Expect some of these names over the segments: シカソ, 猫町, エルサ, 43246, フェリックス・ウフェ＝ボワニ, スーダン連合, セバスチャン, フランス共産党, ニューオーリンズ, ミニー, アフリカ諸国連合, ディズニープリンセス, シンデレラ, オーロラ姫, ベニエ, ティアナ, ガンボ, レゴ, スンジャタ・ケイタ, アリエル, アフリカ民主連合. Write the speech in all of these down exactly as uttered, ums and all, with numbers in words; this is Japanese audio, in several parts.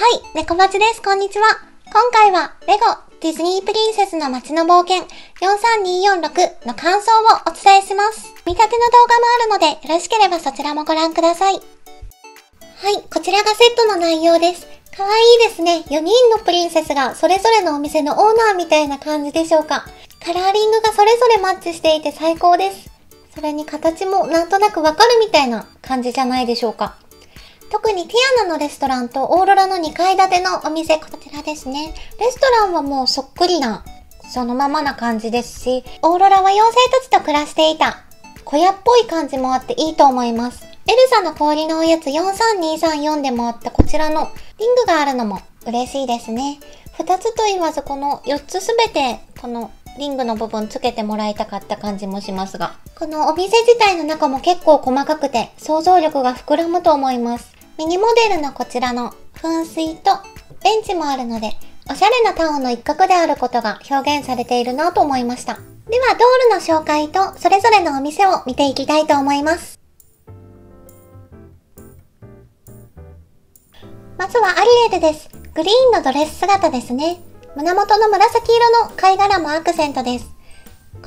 はい、猫町です。こんにちは。今回は、レゴ、ディズニープリンセスの街の冒険よんさんにーよんろくの感想をお伝えします。見立ての動画もあるので、よろしければそちらもご覧ください。はい、こちらがセットの内容です。かわいいですね。よにんのプリンセスがそれぞれのお店のオーナーみたいな感じでしょうか。カラーリングがそれぞれマッチしていて最高です。それに形もなんとなくわかるみたいな感じじゃないでしょうか。特にティアナのレストランとオーロラのにかい建てのお店、こちらですね。レストランはもうそっくりな、そのままな感じですし、オーロラは妖精たちと暮らしていた小屋っぽい感じもあっていいと思います。エルサの氷のおやつよんさんにーさんよんでもあってこちらのリングがあるのも嬉しいですね。ふたつと言わずこのよっつすべてこのリングの部分つけてもらいたかった感じもしますが、このお店自体の中も結構細かくて想像力が膨らむと思います。ミニモデルのこちらの噴水とベンチもあるので、おしゃれなタウンの一角であることが表現されているなと思いました。ではドールの紹介とそれぞれのお店を見ていきたいと思います。まずはアリエルです。グリーンのドレス姿ですね。胸元の紫色の貝殻もアクセントです。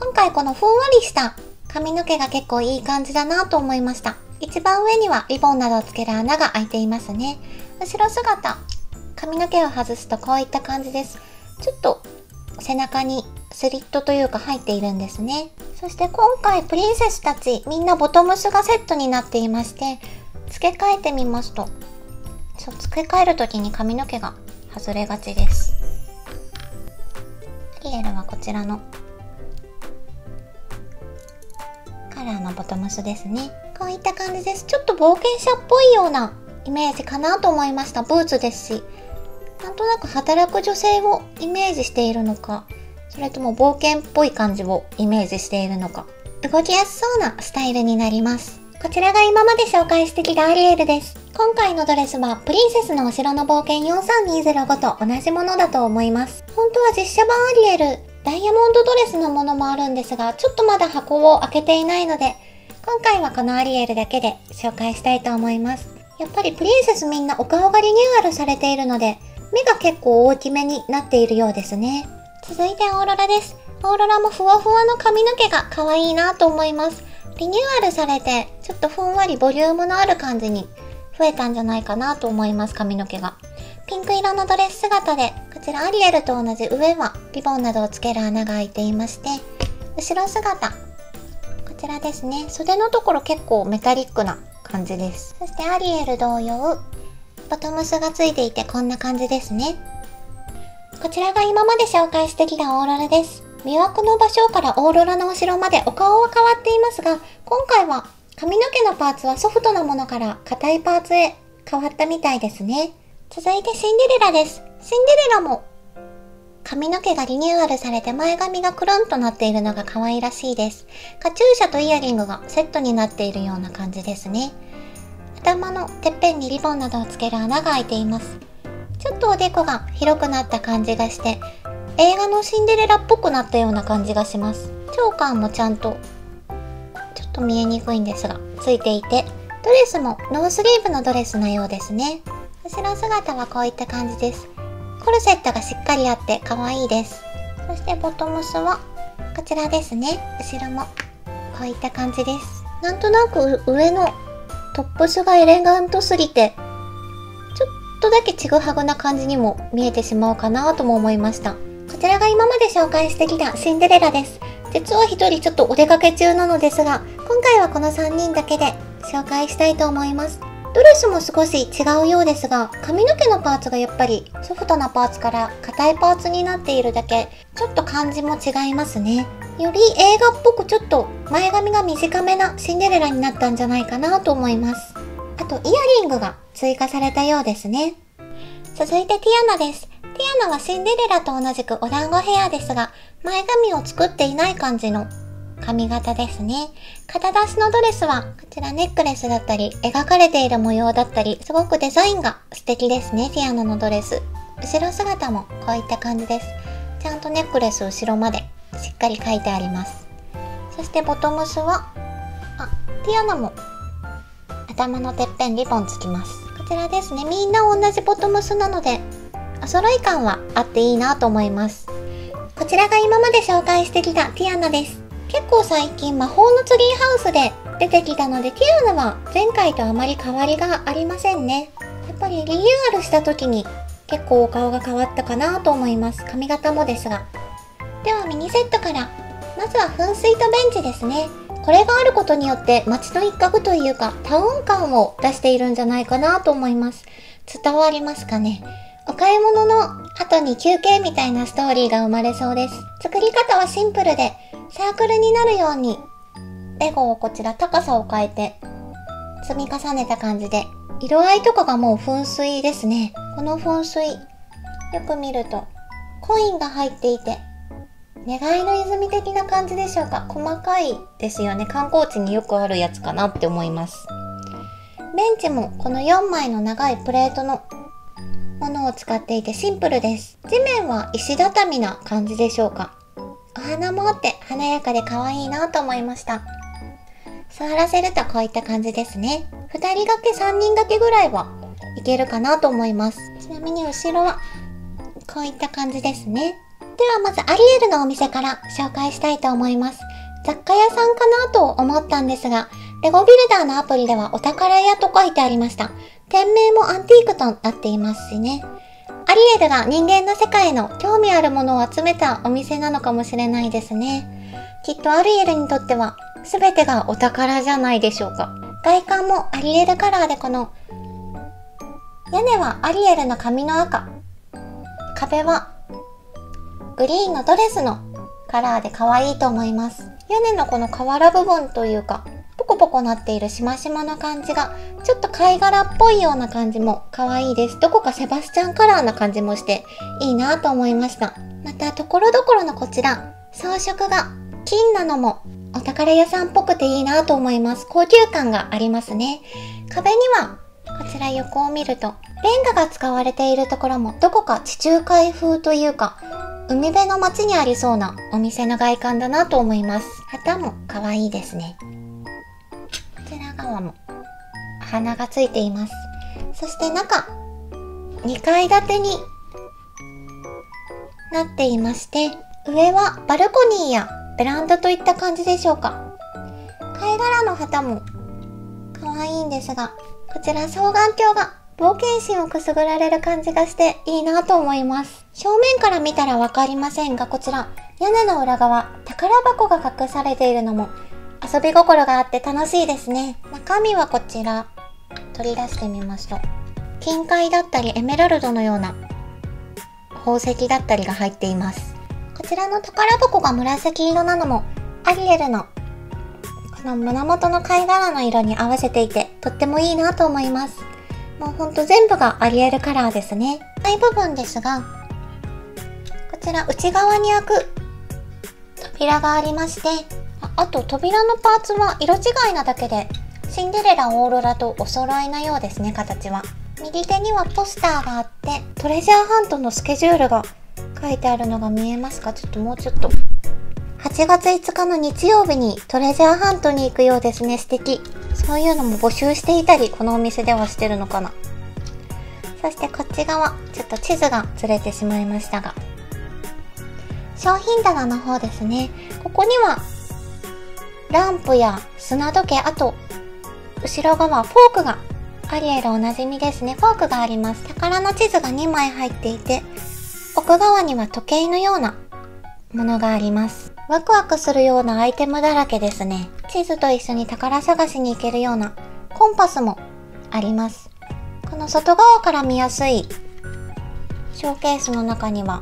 今回このふんわりした髪の毛が結構いい感じだなと思いました。一番上にはリボンなどをつける穴が開いていますね。後ろ姿、髪の毛を外すとこういった感じです。ちょっと背中にスリットというか入っているんですね。そして今回プリンセスたちみんなボトムスがセットになっていまして、付け替えてみますと、そう、付け替えるときに髪の毛が外れがちです。アリエルはこちらのカラーのボトムスですね。こういった感じです。ちょっと冒険者っぽいようなイメージかなと思いました。ブーツですし、なんとなく働く女性をイメージしているのか、それとも冒険っぽい感じをイメージしているのか、動きやすそうなスタイルになります。こちらが今まで紹介してきたアリエルです。今回のドレスはプリンセスのお城の冒険よんさんにーぜろごと同じものだと思います。本当は実写版アリエル、ダイヤモンドドレスのものもあるんですが、ちょっとまだ箱を開けていないので、今回はこのアリエルだけで紹介したいと思います。やっぱりプリンセスみんなお顔がリニューアルされているので、目が結構大きめになっているようですね。続いてオーロラです。オーロラもふわふわの髪の毛が可愛いなと思います。リニューアルされて、ちょっとふんわりボリュームのある感じに増えたんじゃないかなと思います、髪の毛が。ピンク色のドレス姿で、こちらアリエルと同じ上はリボンなどをつける穴が開いていまして、後ろ姿、こちらですね。袖のところ結構メタリックな感じです。そしてアリエル同様、ボトムスがついていてこんな感じですね。こちらが今まで紹介してきたオーロラです。魅惑の場所からオーロラのお城までお顔は変わっていますが、今回は髪の毛のパーツはソフトなものから硬いパーツへ変わったみたいですね。続いてシンデレラです。シンデレラも髪の毛がリニューアルされて前髪がクルンとなっているのが可愛らしいです。カチューシャとイヤリングがセットになっているような感じですね。頭のてっぺんにリボンなどをつける穴が開いています。ちょっとおでこが広くなった感じがして、映画のシンデレラっぽくなったような感じがします。長官もちゃんと、ちょっと見えにくいんですが、ついていて、ドレスもノースリーブのドレスのようですね。後ろ姿はこういった感じです。コルセットがしっかりあって可愛いです。そしてボトムスはこちらですね。後ろもこういった感じです。なんとなく上のトップスがエレガントすぎて、ちょっとだけちぐはぐな感じにも見えてしまうかなとも思いました。こちらが今まで紹介してきたシンデレラです。実は一人ちょっとお出かけ中なのですが、今回はこのさんにんだけで紹介したいと思います。ドレスも少し違うようですが、髪の毛のパーツがやっぱりソフトなパーツから硬いパーツになっているだけ、ちょっと感じも違いますね。より映画っぽくちょっと前髪が短めなシンデレラになったんじゃないかなと思います。あとイヤリングが追加されたようですね。続いてティアナです。ティアナはシンデレラと同じくお団子ヘアですが、前髪を作っていない感じの髪型ですね。肩出しのドレスはこちらネックレスだったり、描かれている模様だったり、すごくデザインが素敵ですね、ティアナのドレス。後ろ姿もこういった感じです。ちゃんとネックレス後ろまでしっかり描いてあります。そしてボトムスは、あ、ティアナも頭のてっぺんリボンつきます。こちちらですね。みんな同じボトムスなのでお揃い感はあっていいなと思います。こちらが今まで紹介してきたティアナです。結構最近魔法のツリーハウスで出てきたので、ティアナは前回とあまり変わりがありませんね。やっぱりリニューアルした時に結構お顔が変わったかなと思います。髪型もですが。ではミニセットから、まずは噴水とベンチですね。これがあることによって街の一角というかタウン感を出しているんじゃないかなと思います。伝わりますかね。お買い物の後に休憩みたいなストーリーが生まれそうです。作り方はシンプルで、サークルになるようにレゴをこちら高さを変えて積み重ねた感じで、色合いとかがもう噴水ですね。この噴水よく見るとコインが入っていて、願いの泉的な感じでしょうか。細かいですよね。観光地によくあるやつかなって思います。ベンチもこのよんまいの長いプレートのものを使っていてシンプルです。地面は石畳な感じでしょうか。お花もあって華やかで可愛いなと思いました。座らせるとこういった感じですね。ふたり掛けさんにん掛けぐらいはいけるかなと思います。ちなみに後ろはこういった感じですね。ではまずアリエルのお店から紹介したいと思います。雑貨屋さんかなと思ったんですが、レゴビルダーのアプリではお宝屋と書いてありました。店名もアンティークとなっていますしね。アリエルが人間の世界の興味あるものを集めたお店なのかもしれないですね。きっとアリエルにとっては全てがお宝じゃないでしょうか。外観もアリエルカラーで、この屋根はアリエルの髪の赤、壁はグリーンのドレスのカラーで可愛いと思います。屋根のこの瓦部分というかポコポコなっているしましまの感じがちょっと貝殻っぽいような感じも可愛いです。どこかセバスチャンカラーな感じもしていいなと思いました。またところどころのこちら装飾が金なのもお宝屋さんっぽくていいなと思います。高級感がありますね。壁にはこちら横を見るとレンガが使われているところもどこか地中海風というか海辺の街にありそうなお店の外観だなと思います。旗も可愛いですね。こちら側も花がついています。そして中にかいだてになっていまして、上はバルコニーやベランダといった感じでしょうか。貝殻の旗も可愛いんですが、こちら双眼鏡が冒険心をくすぐられる感じがしていいなと思います。正面から見たらわかりませんが、こちら屋根の裏側、宝箱が隠されているのも遊び心があって楽しいですね。中身はこちら取り出してみますと、金塊だったりエメラルドのような宝石だったりが入っています。こちらの宝箱が紫色なのもアリエルのこの胸元の貝殻の色に合わせていてとってもいいなと思います。もうほんと全部がアリエルカラーですね。大部分ですが、こちら内側に開く扉がありまして、 あ, あと扉のパーツは色違いなだけでシンデレラオーロラとお揃いのようですね。形は右手にはポスターがあって、トレジャーハントのスケジュールが書いてあるのが見えますか。ちょっともうちょっとはちがついつかの日曜日にトレジャーハントに行くようですね。素敵。そういうのも募集していたり、このお店ではしてるのかな。そしてこっち側、ちょっと地図がずれてしまいましたが、商品棚の方ですね。ここにはランプや砂時計、あと後ろ側フォークが、アリエルおなじみですね。フォークがあります。宝の地図がにまい入っていて、奥側には時計のようなものがあります。ワクワクするようなアイテムだらけですね。地図と一緒に宝探しに行けるようなコンパスもあります。この外側から見やすいショーケースの中には、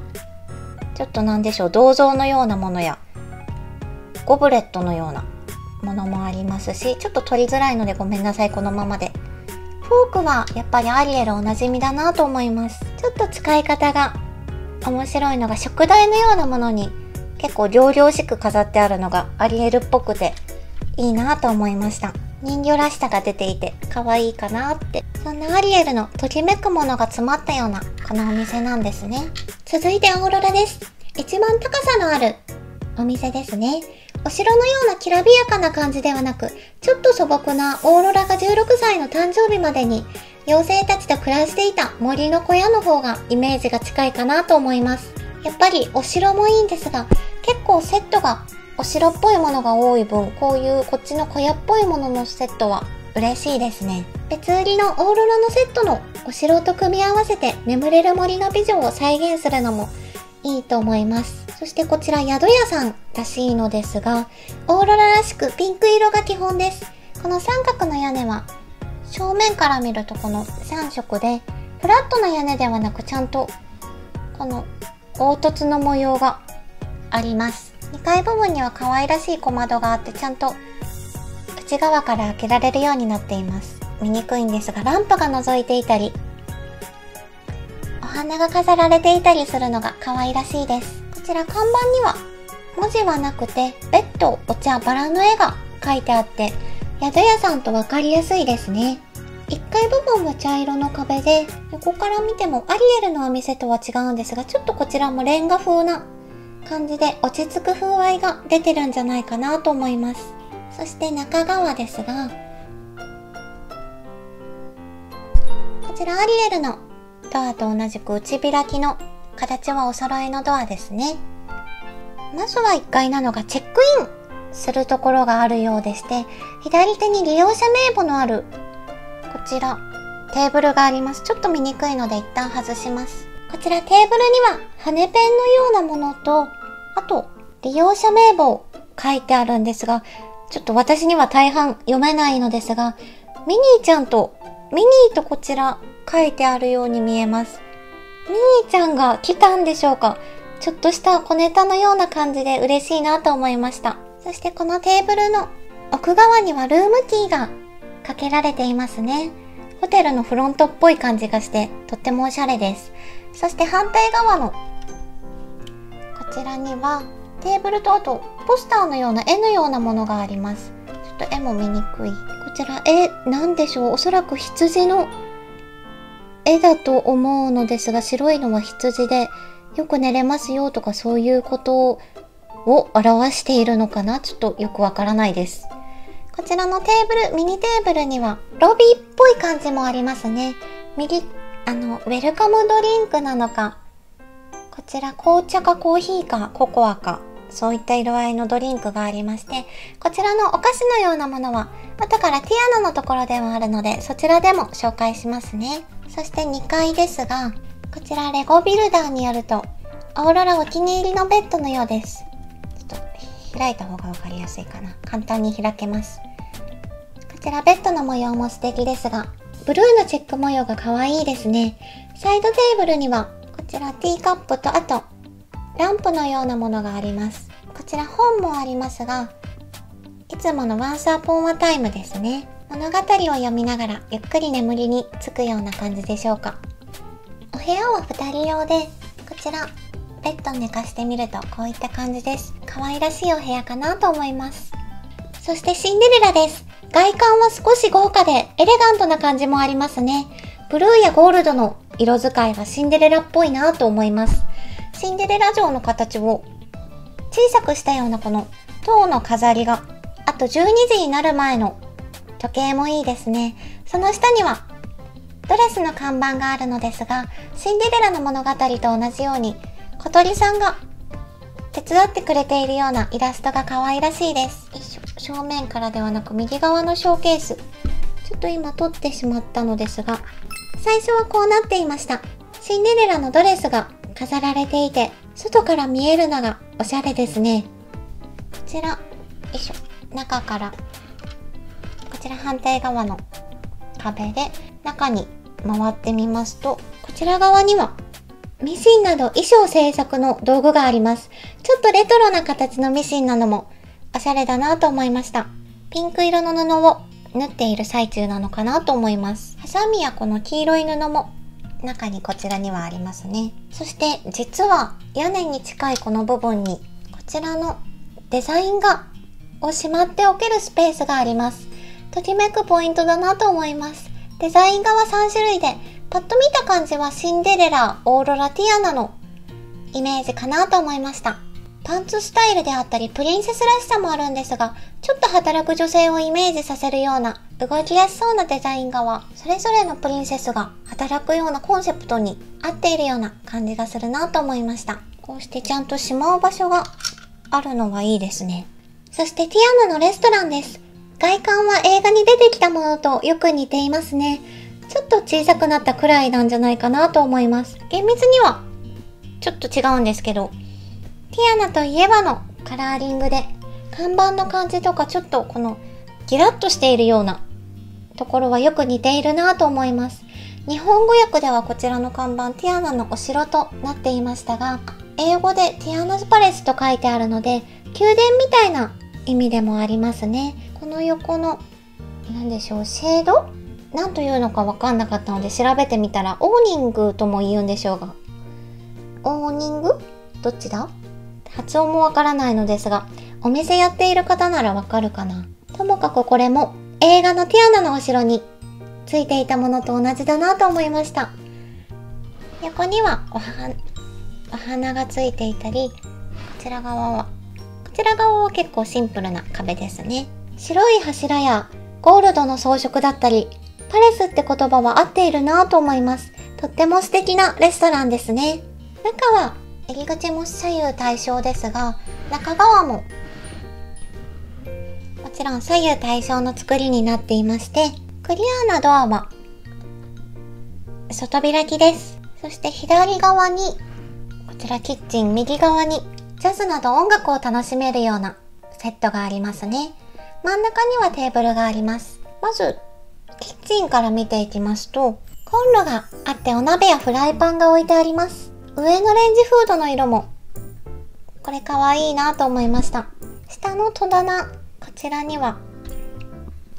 ちょっとなんでしょう、銅像のようなものや、ゴブレットのようなものもありますし、ちょっと取りづらいのでごめんなさい、このままで。フォークはやっぱりアリエルおなじみだなと思います。ちょっと使い方が面白いのが、食台のようなものに、結構量々しく飾ってあるのがアリエルっぽくていいなと思いました。人魚らしさが出ていて可愛いかなって。そんなアリエルのときめくものが詰まったようなこのお店なんですね。続いてオーロラです。一番高さのあるお店ですね。お城のようなきらびやかな感じではなく、ちょっと素朴なオーロラがじゅうろくさいの誕生日までに妖精たちと暮らしていた森の小屋の方がイメージが近いかなと思います。やっぱりお城もいいんですが、結構セットがお城っぽいものが多い分、こういうこっちの小屋っぽいもののセットは嬉しいですね。別売りのオーロラのセットのお城と組み合わせて眠れる森の美女を再現するのもいいと思います。そしてこちら宿屋さんらしいのですが、オーロラらしくピンク色が基本です。この三角の屋根は正面から見るとこのさんしょくで、フラットな屋根ではなくちゃんとこの凹凸の模様があります。にかい部分には可愛らしい小窓があってちゃんと内側から開けられるようになっています。見にくいんですがランプが覗いていたり、お花が飾られていたりするのが可愛らしいです。こちら看板には文字はなくて、ベッド、お茶、バラの絵が描いてあって、宿屋さんと分かりやすいですね。いっかい部分は茶色の壁で、横から見てもアリエルのお店とは違うんですが、ちょっとこちらもレンガ風な感じで落ち着く風合いが出てるんじゃないかなと思います。そして中川ですが、こちらアリエルのドアと同じく内開きの形はお揃いのドアですね。まずはいっかいなのがチェックインするところがあるようでして、左手に利用者名簿のあるこちらテーブルがあります。ちょっと見にくいので一旦外します。こちらテーブルには羽ペンのようなものと、あと利用者名簿を書いてあるんですが、ちょっと私には大半読めないのですが、ミニーちゃんと、ミニーとこちら書いてあるように見えます。ミニーちゃんが来たんでしょうか。ちょっとした小ネタのような感じで嬉しいなと思いました。そしてこのテーブルの奥側にはルームキーがかけられていますね。ホテルのフロントっぽい感じがしてとってもおしゃれです。そして反対側のこちらにはテーブルとあとポスターのような絵のようなものがあります。ちょっと絵も見にくい。こちら絵なんでしょう。おそらく羊の絵だと思うのですが、白いのは羊でよく寝れますよとかそういうことを表しているのかな。ちょっとよくわからないです。こちらのテーブル、ミニテーブルにはロビーっぽい感じもありますね。右、あの、ウェルカムドリンクなのか、こちら紅茶かコーヒーかココアか、そういった色合いのドリンクがありまして、こちらのお菓子のようなものは、後からティアナのところではあるので、そちらでも紹介しますね。そしてにかいですが、こちらレゴビルダーによると、オーロラお気に入りのベッドのようです。ちょっと開いた方がわかりやすいかな。簡単に開けます。こちらベッドの模様も素敵ですが、ブルーのチェック模様が可愛いですね。サイドテーブルには、こちらティーカップとあと、ランプのようなものがあります。こちら本もありますが、いつものワンスアポンアタイムですね。物語を読みながらゆっくり眠りにつくような感じでしょうか。お部屋はふたり用で、こちらベッドを寝かしてみるとこういった感じです。可愛らしいお部屋かなと思います。そしてシンデレラです。外観は少し豪華でエレガントな感じもありますね。ブルーやゴールドの色使いがシンデレラっぽいなと思います。シンデレラ城の形を小さくしたようなこの塔の飾りが、あとじゅうにじになる前の時計もいいですね。その下にはドレスの看板があるのですが、シンデレラの物語と同じように小鳥さんが手伝ってくれているようなイラストが可愛らしいです。正面からではなく右側のショーケース。ちょっと今撮ってしまったのですが、最初はこうなっていました。シンデレラのドレスが飾られていて、外から見えるのがおしゃれですね。こちら、よいしょ、中から、こちら反対側の壁で、中に回ってみますと、こちら側にはミシンなど衣装制作の道具があります。ちょっとレトロな形のミシンなのもおしゃれだなと思いました。ピンク色の布を縫っている最中なのかなと思います。ハサミやこの黄色い布も中にこちらにはありますね。そして実は屋根に近いこの部分にこちらのデザインがをしまっておけるスペースがあります。ときめくポイントだなと思います。デザイン画はさんしゅるいで、パッと見た感じはシンデレラ、オーロラ、ティアナのイメージかなと思いました。パンツスタイルであったりプリンセスらしさもあるんですが、ちょっと働く女性をイメージさせるような動きやすそうなデザイン画は、それぞれのプリンセスが働くようなコンセプトに合っているような感じがするなと思いました。こうしてちゃんとしまう場所があるのはいいですね。そしてティアナのレストランです。外観は映画に出てきたものとよく似ていますね。ちょっと小さくなったくらいなんじゃないかなと思います。厳密にはちょっと違うんですけど、ティアナといえばのカラーリングで、看板の感じとかちょっとこのギラッとしているようなところはよく似ているなと思います。日本語訳ではこちらの看板、ティアナのお城となっていましたが、英語でティアナズパレスと書いてあるので、宮殿みたいな意味でもありますね。この横の、なんでしょう、シェード?なんというのかわかんなかったので調べてみたら、オーニングとも言うんでしょうが、オーニング?どっちだ?発音もわからないのですが、お店やっている方ならわかるかな。ともかくこれも映画のティアナのお城についていたものと同じだなと思いました。横にはお花、お花がついていたり、こちら側は、こちら側は結構シンプルな壁ですね。白い柱やゴールドの装飾だったり、パレスって言葉は合っているなと思います。とっても素敵なレストランですね。中は入り口も左右対称ですが、中側ももちろん左右対称の作りになっていまして、クリアなドアは外開きです。そして左側にこちらキッチン、右側にジャズなど音楽を楽しめるようなセットがありますね。真ん中にはテーブルがあります。まずキッチンから見ていきますと、コンロがあってお鍋やフライパンが置いてあります。上のレンジフードの色もこれかわいいなと思いました。下の戸棚、こちらには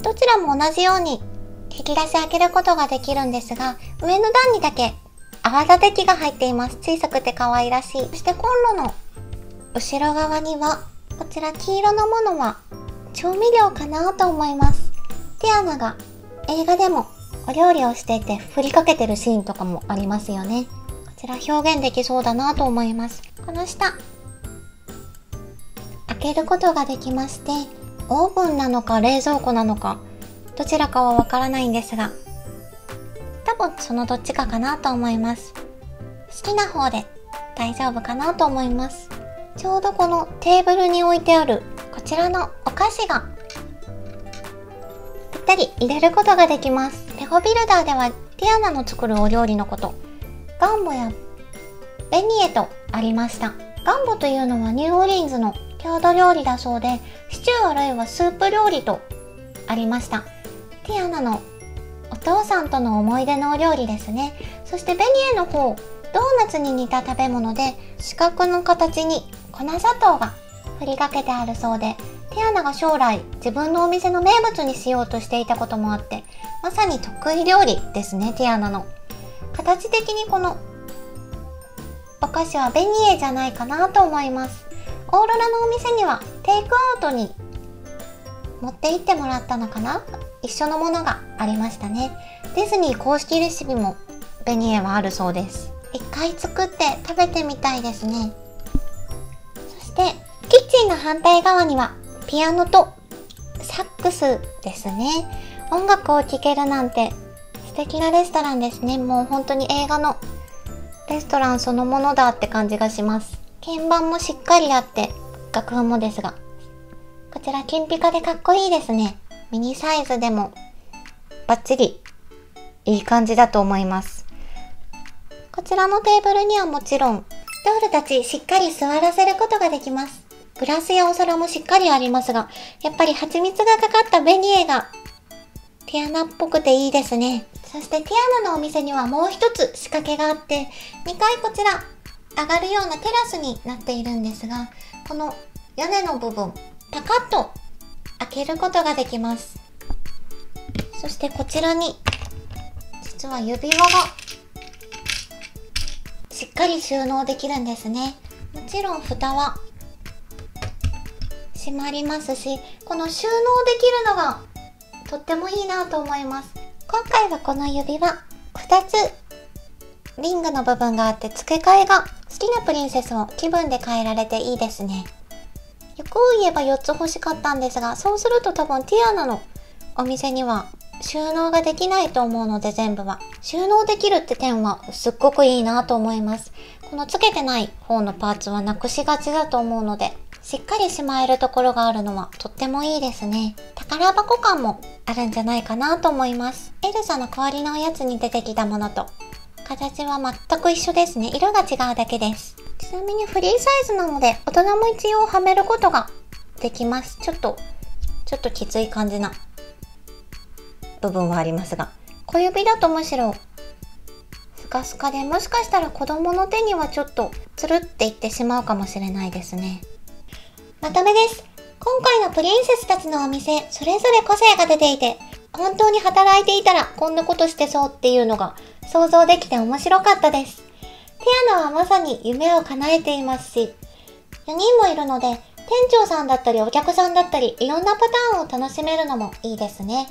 どちらも同じように引き出し開けることができるんですが、上の段にだけ泡立て器が入っています。小さくてかわいらしい。そしてコンロの後ろ側にはこちら黄色のものは調味料かなと思います。ティアナが映画でもお料理をしていて振りかけてるシーンとかもありますよね。こちら表現できそうだなと思います。この下開けることができまして、オーブンなのか冷蔵庫なのかどちらかはわからないんですが、多分そのどっちかかなと思います。好きな方で大丈夫かなと思います。ちょうどこのテーブルに置いてあるこちらのお菓子がぴったり入れることができます。レゴビルダーではティアナの作るお料理のことガンボやベニエとありました。ガンボというのはニューオーリンズの郷土料理だそうで、シチューあるいはスープ料理とありました。ティアナのお父さんとの思い出のお料理ですね。そしてベニエの方、ドーナツに似た食べ物で、四角の形に粉砂糖が振りかけてあるそうで、ティアナが将来自分のお店の名物にしようとしていたこともあって、まさに得意料理ですね。ティアナの形的にこのお菓子はベニエじゃないかなと思います。オーロラのお店にはテイクアウトに持って行ってもらったのかな。一緒のものがありましたね。ディズニー公式レシピもベニエはあるそうです。一回作って食べてみたいですね。そしてキッチンの反対側にはピアノとサックスですね。音楽を聴けるなんて素敵なレストランですね。もう本当に映画のレストランそのものだって感じがします。鍵盤もしっかりあって、楽譜もですが。こちら金ピカでかっこいいですね。ミニサイズでもバッチリいい感じだと思います。こちらのテーブルにはもちろん、ドールたちしっかり座らせることができます。グラスやお皿もしっかりありますが、やっぱり蜂蜜がかかったベニエがティアナっぽくていいですね。そしてティアナのお店にはもう一つ仕掛けがあって、にかいこちら上がるようなテラスになっているんですが、この屋根の部分パカッと開けることができます。そしてこちらに実は指輪がしっかり収納できるんですね。もちろん蓋は閉まりますし、この収納できるのがとってもいいなと思います。今回はこの指輪ふたつリングの部分があって付け替えが好きなプリンセスを気分で変えられていいですね。欲を言えばよっつ欲しかったんですが、そうすると多分ティアナのお店には収納ができないと思うので、全部は収納できるって点はすっごくいいなと思います。このつけてない方のパーツはなくしがちだと思うので、しっかりしまえるところがあるのはとってもいいですね。宝箱感もあるんじゃないかなと思います。エルサの代わりのおやつに出てきたものと形は全く一緒ですね。色が違うだけです。ちなみにフリーサイズなので大人も一応はめることができます。ちょっとちょっときつい感じな部分はありますが、小指だとむしろスカスカで、もしかしたら子どもの手にはちょっとつるっていってしまうかもしれないですね。まとめです。今回のプリンセスたちのお店、それぞれ個性が出ていて、本当に働いていたらこんなことしてそうっていうのが想像できて面白かったです。ティアナはまさに夢を叶えていますし、よにんもいるので、店長さんだったりお客さんだったり、いろんなパターンを楽しめるのもいいですね。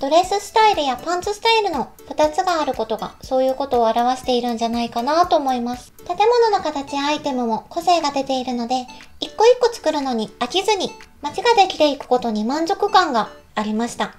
ドレススタイルやパンツスタイルのふたつがあることが、そういうことを表しているんじゃないかなと思います。建物の形やアイテムも個性が出ているので、一個一個作るのに飽きずに、街ができていくことに満足感がありました。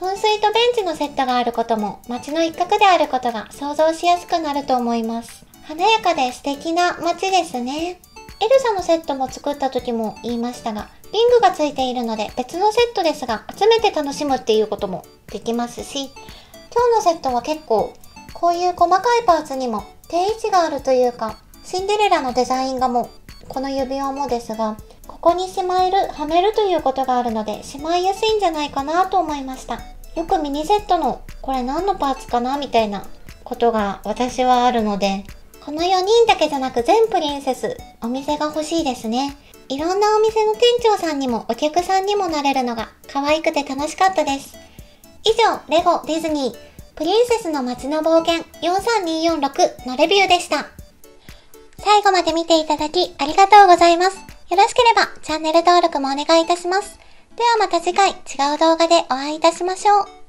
噴水とベンチのセットがあることも、街の一角であることが想像しやすくなると思います。華やかで素敵な街ですね。エルサのセットも作った時も言いましたが、リングがついているので別のセットですが、集めて楽しむっていうこともできますし、今日のセットは結構こういう細かいパーツにも定位置があるというか、シンデレラのデザイン画もこの指輪もですが、ここにしまえる、はめるということがあるので、しまいやすいんじゃないかなと思いました。よくミニセットのこれ何のパーツかなみたいなことが私はあるので、このよにんだけじゃなく全プリンセス、お店が欲しいですね。いろんなお店の店長さんにもお客さんにもなれるのが可愛くて楽しかったです。以上、レゴディズニー、プリンセスの街の冒険よんさんにーよんろくのレビューでした。最後まで見ていただきありがとうございます。よろしければチャンネル登録もお願いいたします。ではまた次回違う動画でお会いいたしましょう。